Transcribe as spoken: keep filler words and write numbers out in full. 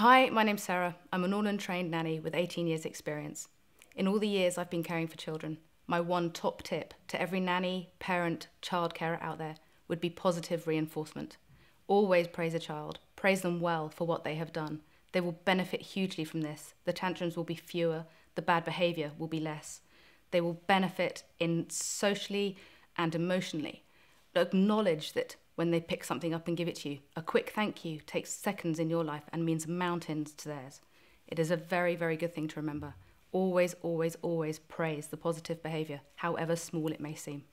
Hi, my name's Sarah. I'm a Norland trained nanny with eighteen years experience. In all the years I've been caring for children, my one top tip to every nanny, parent, child carer out there would be positive reinforcement. Always praise a child, praise them well for what they have done. They will benefit hugely from this. The tantrums will be fewer, the bad behaviour will be less. They will benefit in socially and emotionally. Acknowledge that when they pick something up and give it to you. A quick thank you takes seconds in your life and means mountains to theirs. It is a very, very good thing to remember. Always, always, always praise the positive behaviour, however small it may seem.